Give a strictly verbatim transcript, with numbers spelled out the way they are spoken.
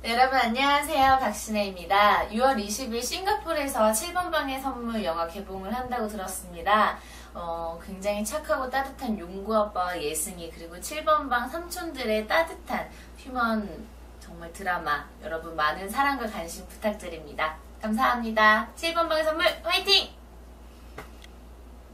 네, 여러분 안녕하세요. 박신혜입니다. 유월 이십일 싱가포르에서 칠번 방의 선물 영화 개봉을 한다고 들었습니다. 어, 굉장히 착하고 따뜻한 용구아빠와 예승이 그리고 칠번 방 삼촌들의 따뜻한 휴먼 정말 드라마, 여러분 많은 사랑과 관심 부탁드립니다. 감사합니다. 칠번 방의 선물 화이팅!